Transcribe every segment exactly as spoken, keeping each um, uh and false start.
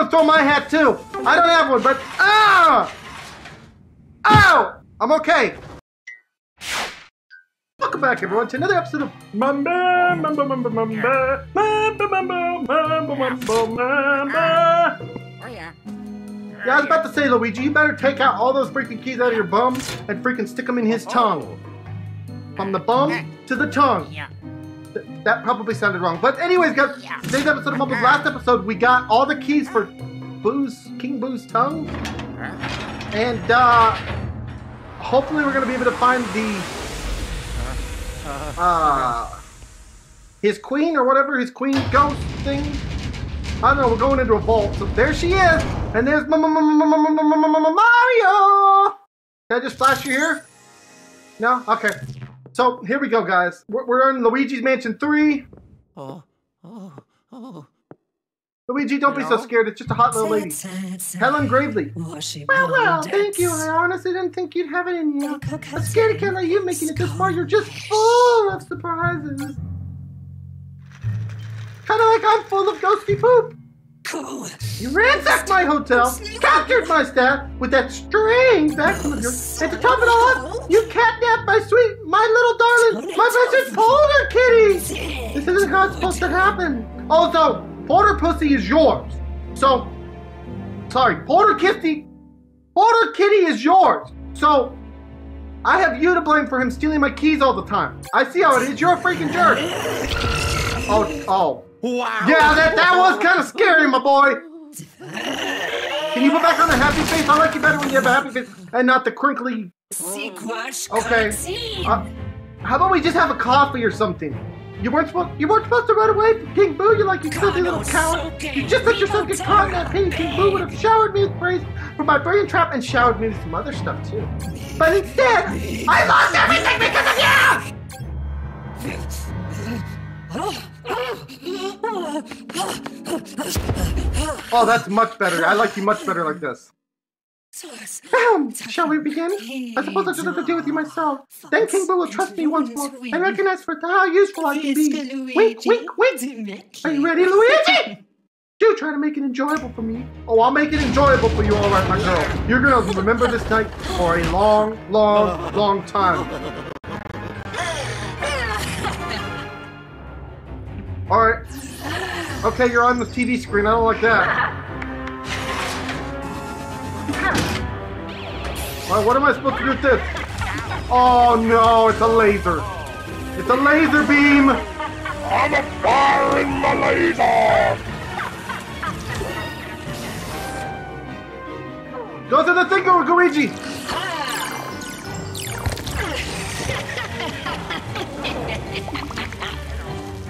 would have thrown my hat too. I don't have one, but ah, ow! I'm okay. Welcome back, everyone, to another episode of Mumble, Mumble, Mumble, Mumble, Mumble, Mumble, Mumble, Mumble, Mumble. Oh yeah. Yeah, I was about to say, Luigi, you better take out all those freaking keys out of your bum and freaking stick them in his tongue. From the bum to the tongue. Yeah. Th that probably sounded wrong. But anyways, guys, yeah. Today's episode of Mumbles, last episode, we got all the keys for Boo's, King Boo's tongue. And, uh, hopefully we're going to be able to find the, uh, his queen or whatever, his queen ghost thing. I don't know, we're going into a vault. So there she is. And there's Mario! Can I just flash you here? No? Okay. So, here we go, guys. We're, we're in Luigi's Mansion three. Oh, oh, oh. Luigi, don't Hello? be so scared. It's just a hot little lady. Helen Gravely. Well, well, thank you. I honestly didn't think you'd have it in you. A scaredy cat like you making it this far. You're just full of surprises. Kind of like I'm full of ghosty poop. Cool. You ransacked my hotel, captured my staff with that strange vacuum of yours, and to top it all up, you catnapped my sweet, my little darling, my precious Polterkitty! This isn't how it's supposed to happen. Also, Porter Pussy is yours. So, sorry, Polterkitty, Polterkitty is yours. So, I have you to blame for him stealing my keys all the time. I see how it is. You're a freaking jerk. Oh, oh. Wow. Yeah, that, that was kind of scary, my boy. Can you put back on the happy face? I like you better when you have a happy face and not the crinkly. Okay. Uh, how about we just have a coffee or something? You weren't supposed you weren't supposed to run away from King Boo. You're like you filthy little cow. You just let yourself get caught in that pain. King Boo would have showered me with praise for my brain trap and showered me with some other stuff too. But instead, I lost everything because of you. Oh, that's much better. I like you much better like this. Shall we begin? I suppose I should have to deal with you myself. Then King Boo will trust me once more and recognize for how useful I can be. Wink, wink, wink! Are you ready, Luigi? Do try to make it enjoyable for me. Oh, I'll make it enjoyable for you, all right, my girl. You're gonna remember this night for a long, long, long time. All right. Okay, you're on the T V screen. I don't like that. All right, what am I supposed to do with this? Oh no, it's a laser. It's a laser beam. I'm a fire in my laser. Go to the thing over, Gooigi.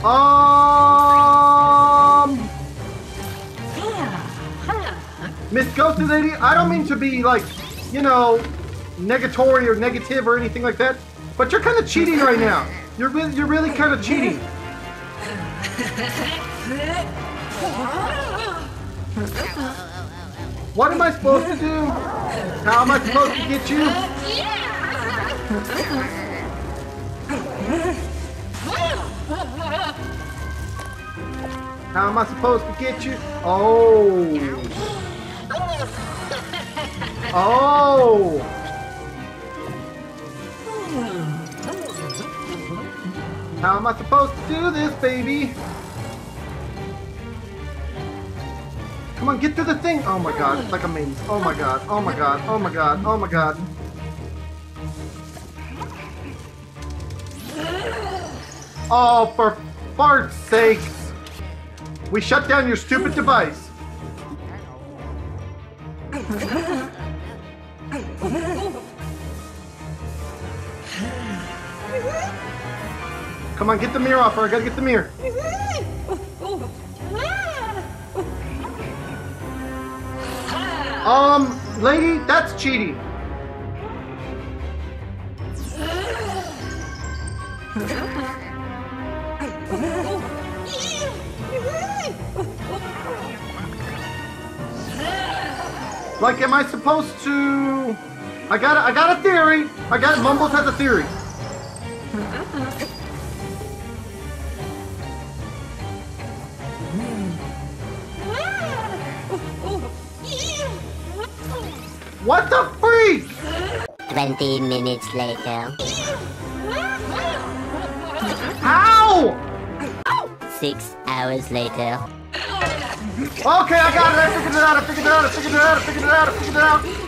Um, Miss Ghosty Lady, I don't mean to be like, you know, negatory or negative or anything like that, but you're kind of cheating right now. You're really, you're really kind of cheating. What am I supposed to do? How am I supposed to get you? How am I supposed to get you? Oh. Oh. How am I supposed to do this, baby? Come on, get to the thing. Oh my god, it's like a maze. Oh my god, oh my god, oh my god, oh my god. Oh, for fart's sake. We shut down your stupid device. Come on, get the mirror off her. I gotta get the mirror. Um, lady, that's cheating. Like, am I supposed to? I got, I got a theory. I got Mumbles has a theory. What the freak? Twenty minutes later. Ow! Six hours later. Okay, I got it. I figured it out. I figured it out. I figured it out. I figured it out. I figured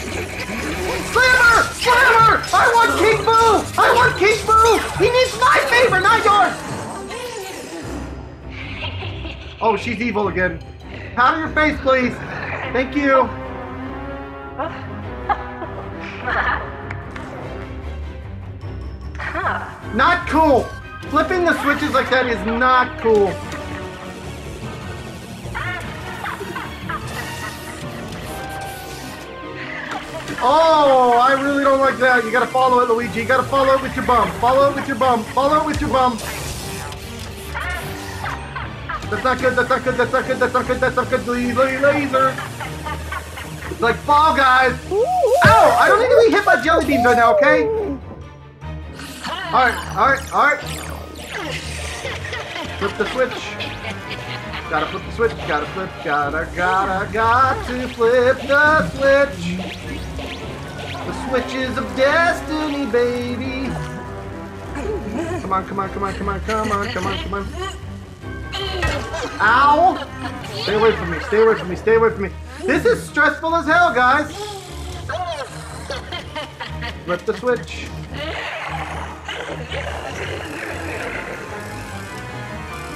it out. Slammer! Slammer! I want King Boo! I want King Boo! He needs my favor, not yours! Oh, she's evil again. Powder your face, please. Thank you. Not cool. Flipping the switches like that is not cool. Oh, I really don't like that. You gotta follow it, Luigi. You gotta follow it with your bum. Follow it with your bum. Follow it with your bum. That's not good. That's not good. That's not good. That's not good. That's not good. Laser, laser. Like Fall Guys. Ow! I don't need to be hit by jelly beans right now. Okay. All right. All right. All right. Flip the switch. Gotta flip the switch. Gotta flip. Gotta gotta got to flip the switch. The switches of destiny, baby. Come on, come on, come on, come on, come on, come on, come on. Ow! Stay away from me, stay away from me, stay away from me. This is stressful as hell, guys. Flip the switch.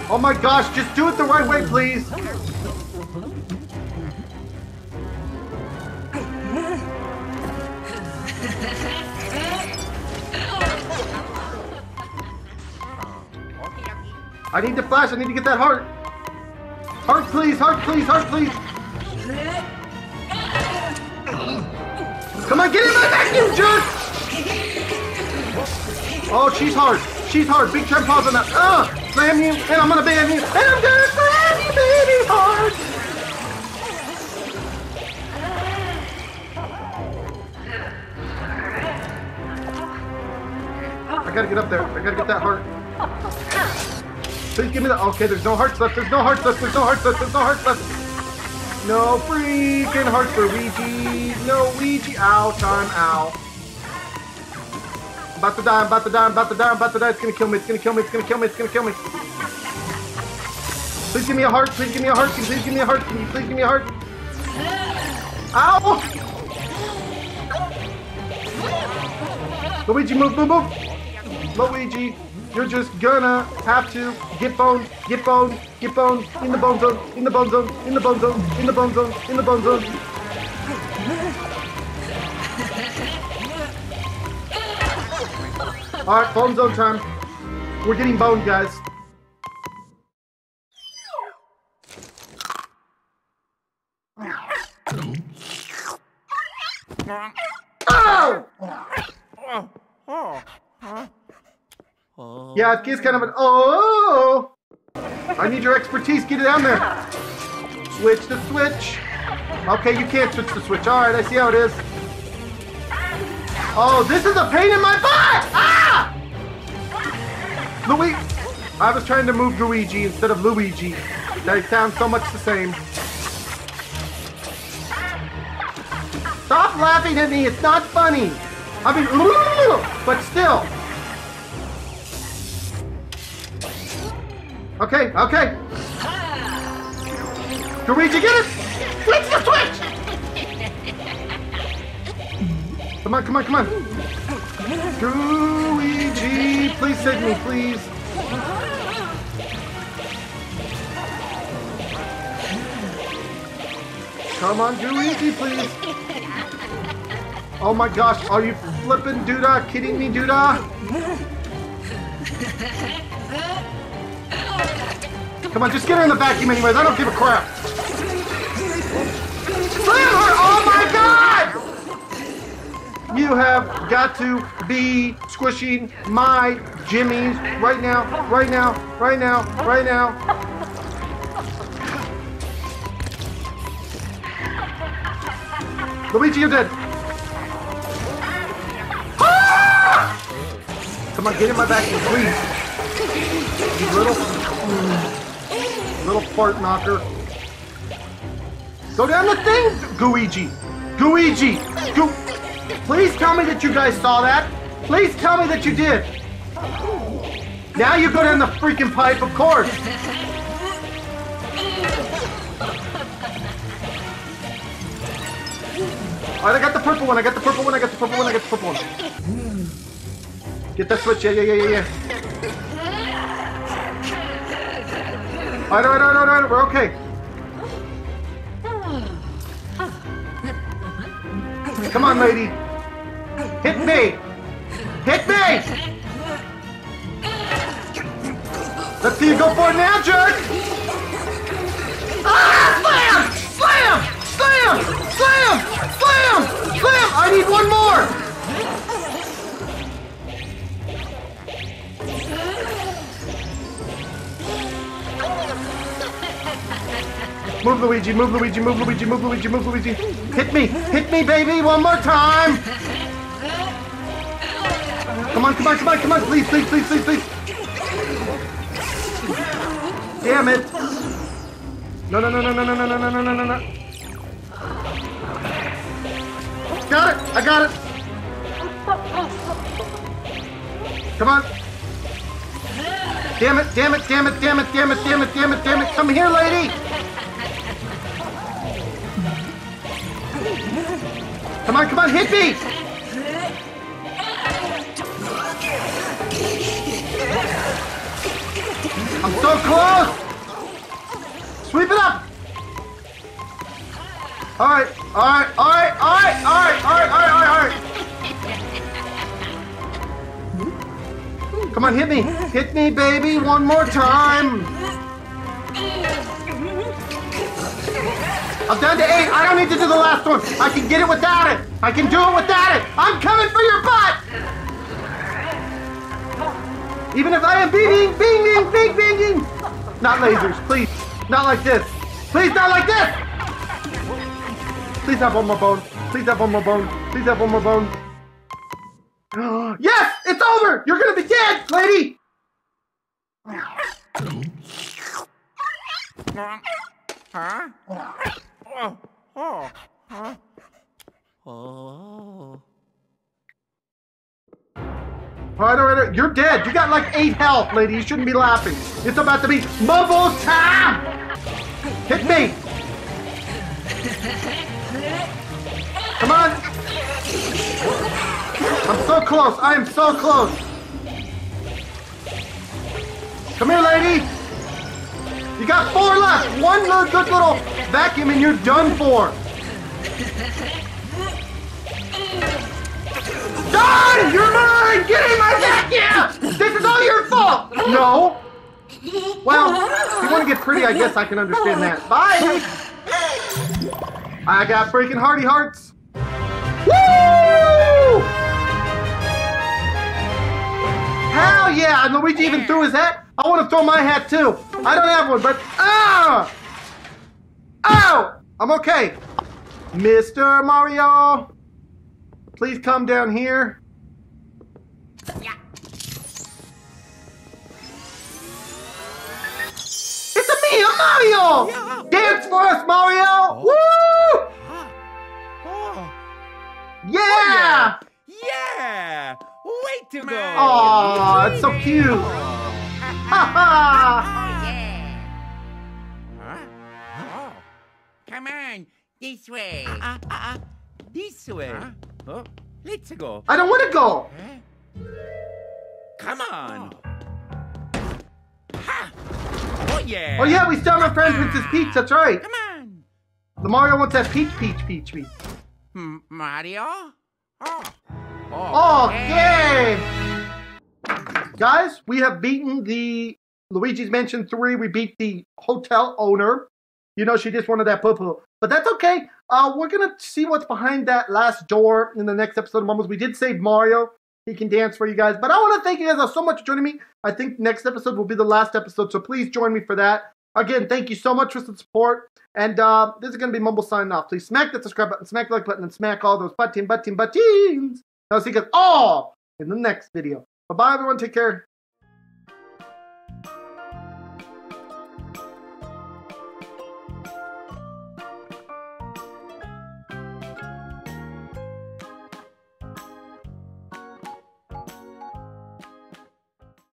Oh my gosh, just do it the right way, please. I need to flash, I need to get that heart. Heart please, heart please, heart please. Come on, get in my vacuum, jerk! Oh, she's hard, she's hard, big time pause on that. Ah, uh, slam you, and I'm gonna ban you, and I'm gonna slam you, baby, hard! I gotta get up there, I gotta get that heart. Please give me the. Okay, there's no hearts left. There's no hearts left. There's no hearts left. There's no hearts left. No freaking hearts for Ouija. No Ouija. Ow, time, ow. I'm about to die. I'm about to die. I'm about to die. I'm about to die. It's gonna kill me. It's gonna kill me. It's gonna kill me. It's gonna kill me. Please give me a heart. Please give me a heart. Please give me a heart. Can you please give me a heart? Ow! Luigi, move, move, move. Luigi. You're just gonna have to get bone, get bone, get bone, in the bone zone, in the bone zone, in the bone zone, in the bone zone, in the bone zone. Alright, bone zone time. We're getting boned, guys. Yeah, it is kind of an oh. I need your expertise. Get it down there. Switch the switch. Okay, you can't switch the switch. All right, I see how it is. Oh, this is a pain in my butt. Ah! Luigi. I was trying to move Gooigi instead of Luigi. They sound so much the same. Stop laughing at me. It's not funny. I mean, but still. Okay, okay. Gooigi, get it! Switch the switch! Come on, come on, come on. Gooigi, please save me, please. Come on, Gooigi, please. Oh my gosh, are you flipping doodah? Kidding me, doodah? Come on, just get her in the vacuum anyways. I don't give a crap. Slam her! Oh my god! You have got to be squishing my jimmies right now, right now, right now, right now. Luigi, you're dead. Ah! Come on, get in my vacuum, please. You little... Little fart knocker. Go down the thing, Gooigi. Gooigi! Goo Please tell me that you guys saw that! Please tell me that you did! Now you go down the freaking pipe, of course! Alright, I got the purple one, I got the purple one, I got the purple one, I got the purple one. Get that switch, yeah, yeah, yeah, yeah. Alright, alright, alright, alright, we're okay. Come on, lady. Hit me! Hit me! Let's see you go for it now, jerk! Ah! Slam! Slam! Slam! Slam! Slam! Slam! I need one more! Move, Luigi! Move, Luigi! Move, Luigi! Move, Luigi! Move, Luigi! Hit me! Hit me, baby! One more time! Come on! Come on! Come on! Come on! Please! Please! Please! Please! Please! Damn it! No, no, no, no, no, no, no, no, no, no, no, no. Got it! I got it! Come on! Damn it, damn it, damn it, damn it, damn it, damn it, damn it, damn it! Come here, lady! Come on, come on, hit me! I'm so close! Sweep it up! Alright, alright, alright, alright, alright, alright, alright, alright! Come on, hit me! Hit me, baby, one more time! I'm down to eight! I don't need to do the last one! I can get it without it! I can do it without it! I'm coming for your butt! Even if I am beating, bing, bing, bing, bing, bing! Not lasers, please. Not like this. Please, not like this! Please have one more bone. Please have one more bone. Please have one more bone. Yes! It's over! You're gonna be dead, lady! Oh. Alright, alright, you're dead. You got like eight health, lady. You shouldn't be laughing. It's about to be Mumbles time! Hit me! Come on! I'm so close. I am so close. Come here, lady! You got four left. One good little vacuum and you're done for. Done! You're mine! Get in my vacuum! This is all your fault! No! Well, if you want to get pretty, I guess I can understand that. Bye! I got freaking hearty hearts! Woo! Hell yeah! And Luigi even threw his hat? I would have thrown my hat too! I don't have one, but... Ah! Ow! I'm okay! Mister Mario! Please come down here. Yeah. It's a me, a Mario! Yeah. Dance for us, Mario! Oh. Woo! Oh. Yeah! Oh, yeah! Yeah! Way to go! Aw, it's so cute! Oh. Ha ha! Oh, yeah. Huh? Oh. Come on, this way. Uh, uh, uh, this way. Huh? Oh, let's go. I don't want to go. Come on. Ha. Oh yeah. Oh yeah, we still have our friends with this peach. That's right. Come on. The Mario wants that peach, peach, peach, peach. M Mario. Oh. Oh. Okay. Hey. Guys, we have beaten the Luigi's Mansion three. We beat the hotel owner. You know, she just wanted that poo-poo. But that's okay. Uh, we're going to see what's behind that last door in the next episode of Mumbles. We did save Mario. He can dance for you guys. But I want to thank you guys so much for joining me. I think next episode will be the last episode, so please join me for that. Again, thank you so much for the support. And uh, this is going to be Mumbles signing off. Please smack that subscribe button, smack the like button, and smack all those button, button, buttons. And I'll see you guys all in the next video. Bye-bye, everyone. Take care.